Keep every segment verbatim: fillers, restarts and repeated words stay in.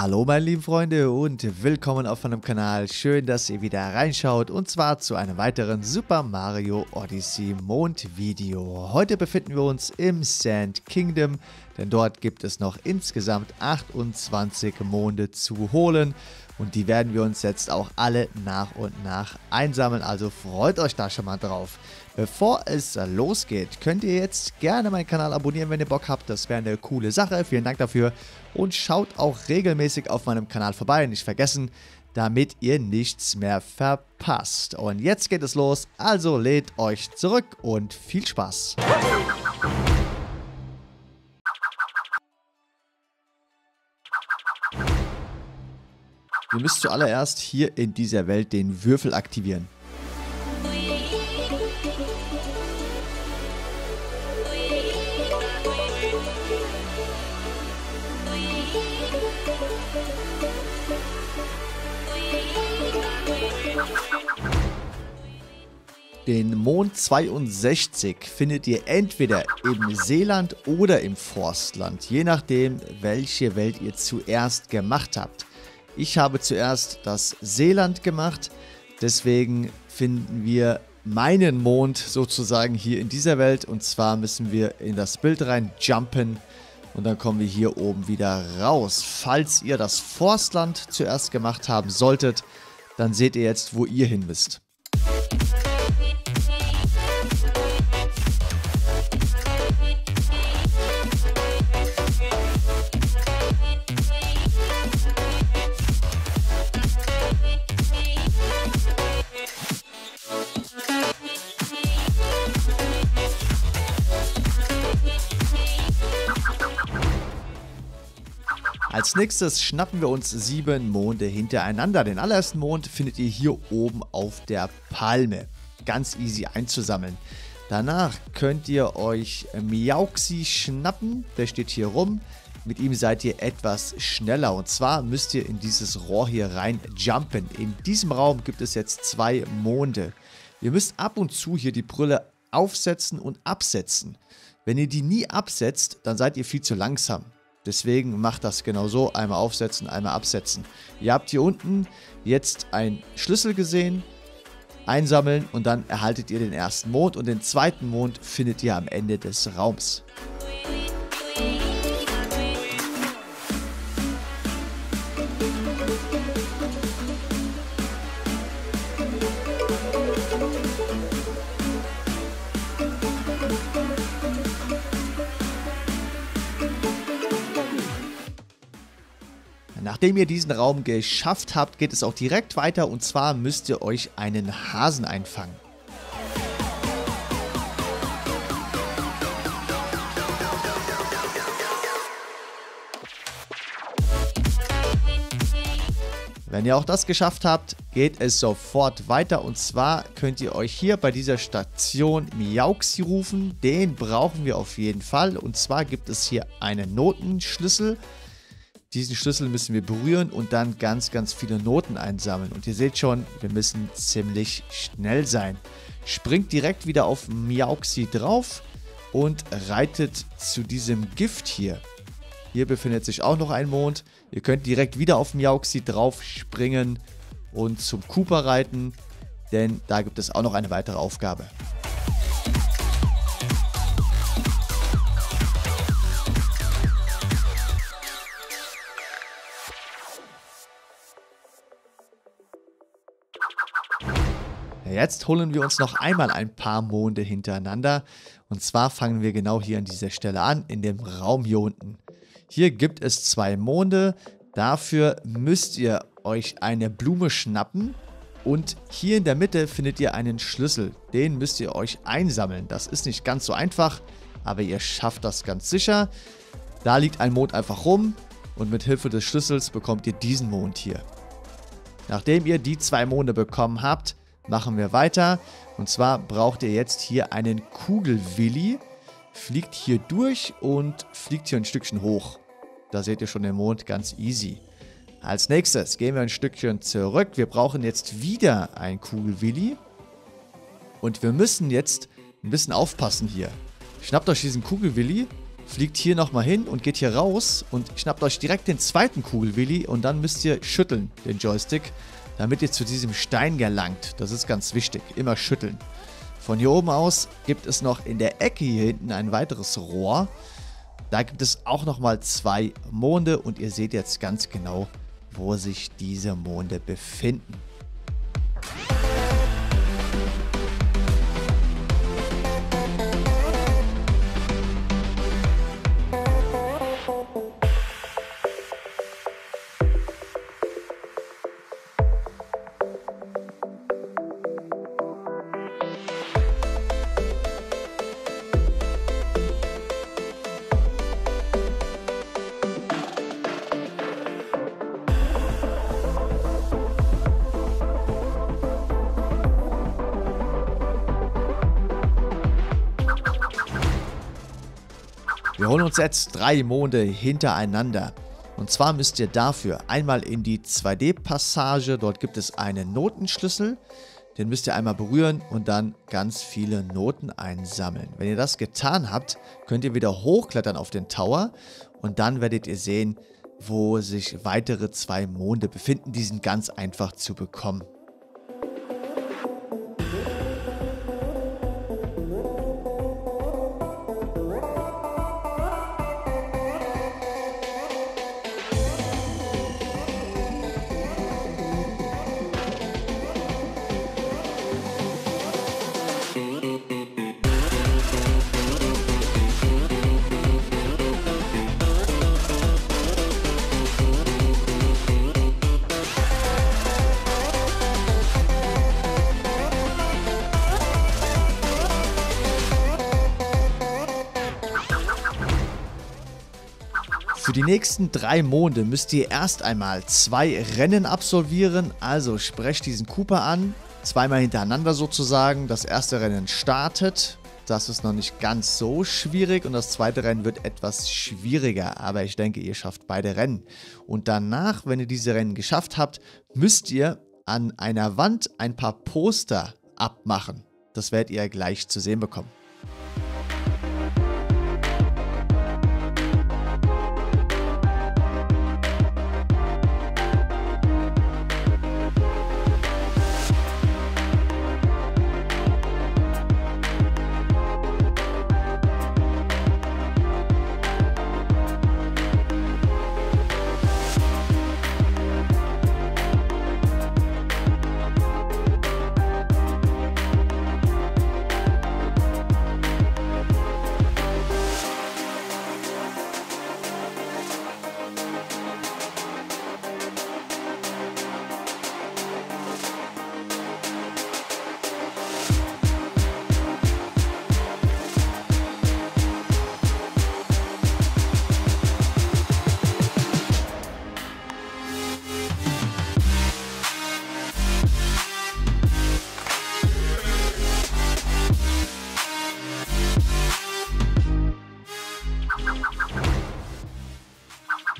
Hallo meine lieben Freunde und willkommen auf meinem Kanal. Schön, dass ihr wieder reinschaut und zwar zu einem weiteren Super Mario Odyssey Mond Video. Heute befinden wir uns im Sand Kingdom, denn dort gibt es noch insgesamt achtundzwanzig Monde zu holen und die werden wir uns jetzt auch alle nach und nach einsammeln, also freut euch da schon mal drauf. Bevor es losgeht, könnt ihr jetzt gerne meinen Kanal abonnieren, wenn ihr Bock habt. Das wäre eine coole Sache. Vielen Dank dafür. Und schaut auch regelmäßig auf meinem Kanal vorbei. Nicht vergessen, damit ihr nichts mehr verpasst. Und jetzt geht es los. Also lädt euch zurück und viel Spaß. Ihr müsst zuallererst hier in dieser Welt den Würfel aktivieren. Den Mond zweiundsechzig findet ihr entweder im Seeland oder im Forstland, je nachdem, welche Welt ihr zuerst gemacht habt. Ich habe zuerst das Seeland gemacht, deswegen finden wir meinen Mond sozusagen hier in dieser Welt. Und zwar müssen wir in das Bild rein jumpen und dann kommen wir hier oben wieder raus. Falls ihr das Forstland zuerst gemacht haben solltet, dann seht ihr jetzt, wo ihr hin müsst. Als nächstes schnappen wir uns sieben Monde hintereinander. Den allerersten Mond findet ihr hier oben auf der Palme. Ganz easy einzusammeln. Danach könnt ihr euch Miauxi schnappen. Der steht hier rum. Mit ihm seid ihr etwas schneller. Und zwar müsst ihr in dieses Rohr hier rein jumpen. In diesem Raum gibt es jetzt zwei Monde. Ihr müsst ab und zu hier die Brille aufsetzen und absetzen. Wenn ihr die nie absetzt, dann seid ihr viel zu langsam. Deswegen macht das genau so, einmal aufsetzen, einmal absetzen. Ihr habt hier unten jetzt einen Schlüssel gesehen, einsammeln und dann erhaltet ihr den ersten Mond und den zweiten Mond findet ihr am Ende des Raums. Nachdem ihr diesen Raum geschafft habt, geht es auch direkt weiter und zwar müsst ihr euch einen Hasen einfangen. Wenn ihr auch das geschafft habt, geht es sofort weiter und zwar könnt ihr euch hier bei dieser Station Miaoxy rufen. Den brauchen wir auf jeden Fall und zwar gibt es hier einen Notenschlüssel. Diesen Schlüssel müssen wir berühren und dann ganz, ganz viele Noten einsammeln. Und ihr seht schon, wir müssen ziemlich schnell sein. Springt direkt wieder auf Miauxi drauf und reitet zu diesem Gift hier. Hier befindet sich auch noch ein Mond. Ihr könnt direkt wieder auf Miauxi drauf springen und zum Cooper reiten, denn da gibt es auch noch eine weitere Aufgabe. Jetzt holen wir uns noch einmal ein paar Monde hintereinander und zwar fangen wir genau hier an dieser Stelle an, in dem Raum hier unten. Hier gibt es zwei Monde, dafür müsst ihr euch eine Blume schnappen und hier in der Mitte findet ihr einen Schlüssel, den müsst ihr euch einsammeln. Das ist nicht ganz so einfach, aber ihr schafft das ganz sicher. Da liegt ein Mond einfach rum und mit Hilfe des Schlüssels bekommt ihr diesen Mond hier. Nachdem ihr die zwei Monde bekommen habt, machen wir weiter. Und zwar braucht ihr jetzt hier einen Kugelwilli. Fliegt hier durch und fliegt hier ein Stückchen hoch. Da seht ihr schon den Mond, ganz easy. Als nächstes gehen wir ein Stückchen zurück. Wir brauchen jetzt wieder einen Kugelwilli. Und wir müssen jetzt ein bisschen aufpassen hier. Schnappt euch diesen Kugelwilli fliegt hier nochmal hin und geht hier raus und schnappt euch direkt den zweiten Kugelwilli und dann müsst ihr schütteln den Joystick, damit ihr zu diesem Stein gelangt. Das ist ganz wichtig, immer schütteln. Von hier oben aus gibt es noch in der Ecke hier hinten ein weiteres Rohr. Da gibt es auch nochmal zwei Monde und ihr seht jetzt ganz genau, wo sich diese Monde befinden. Wir holen uns jetzt drei Monde hintereinander. Und zwar müsst ihr dafür einmal in die zwei D Passage. Dort gibt es einen Notenschlüssel. Den müsst ihr einmal berühren und dann ganz viele Noten einsammeln. Wenn ihr das getan habt, könnt ihr wieder hochklettern auf den Tower. Und dann werdet ihr sehen, wo sich weitere zwei Monde befinden. Die sind ganz einfach zu bekommen. Für die nächsten drei Monde müsst ihr erst einmal zwei Rennen absolvieren, also sprecht diesen Cooper an, zweimal hintereinander sozusagen. Das erste Rennen startet, das ist noch nicht ganz so schwierig und das zweite Rennen wird etwas schwieriger, aber ich denke, ihr schafft beide Rennen. Und danach, wenn ihr diese Rennen geschafft habt, müsst ihr an einer Wand ein paar Poster abmachen. Das werdet ihr gleich zu sehen bekommen.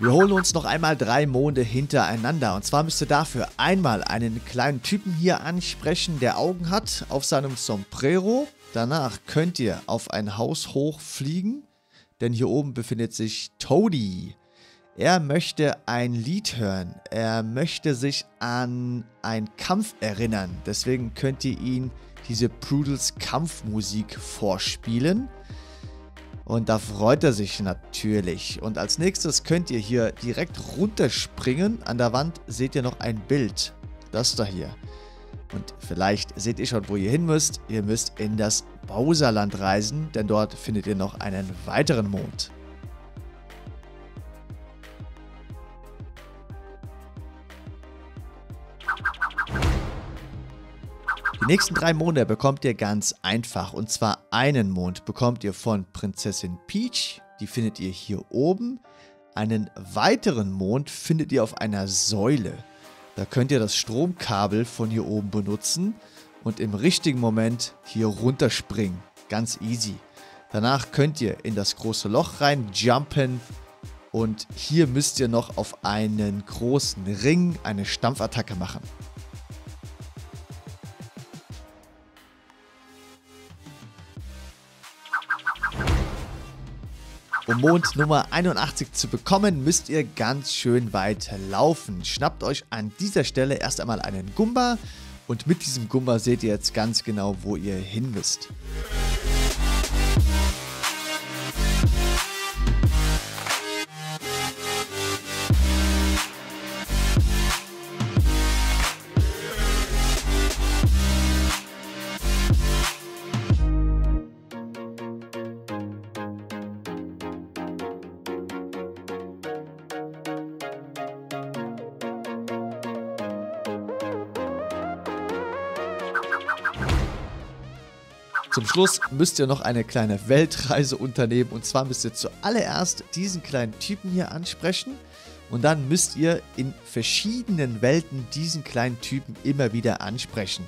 Wir holen uns noch einmal drei Monde hintereinander und zwar müsst ihr dafür einmal einen kleinen Typen hier ansprechen, der Augen hat auf seinem Sombrero. Danach könnt ihr auf ein Haus hochfliegen, denn hier oben befindet sich Toadie. Er möchte ein Lied hören, er möchte sich an einen Kampf erinnern, deswegen könnt ihr ihm diese Prudels Kampfmusik vorspielen. Und da freut er sich natürlich. Und als nächstes könnt ihr hier direkt runterspringen. An der Wand seht ihr noch ein Bild. Das da hier. Und vielleicht seht ihr schon, wo ihr hin müsst. Ihr müsst in das Bauserland reisen, denn dort findet ihr noch einen weiteren Mond. Die nächsten drei Monde bekommt ihr ganz einfach und zwar einen Mond bekommt ihr von Prinzessin Peach, die findet ihr hier oben. Einen weiteren Mond findet ihr auf einer Säule. Da könnt ihr das Stromkabel von hier oben benutzen und im richtigen Moment hier runterspringen. Ganz easy. Danach könnt ihr in das große Loch reinjumpen und hier müsst ihr noch auf einen großen Ring eine Stampfattacke machen. Um Mond Nummer einundachtzig zu bekommen, müsst ihr ganz schön weit laufen. Schnappt euch an dieser Stelle erst einmal einen Goomba und mit diesem Goomba seht ihr jetzt ganz genau, wo ihr hin müsst. Zum Schluss müsst ihr noch eine kleine Weltreise unternehmen und zwar müsst ihr zuallererst diesen kleinen Typen hier ansprechen und dann müsst ihr in verschiedenen Welten diesen kleinen Typen immer wieder ansprechen.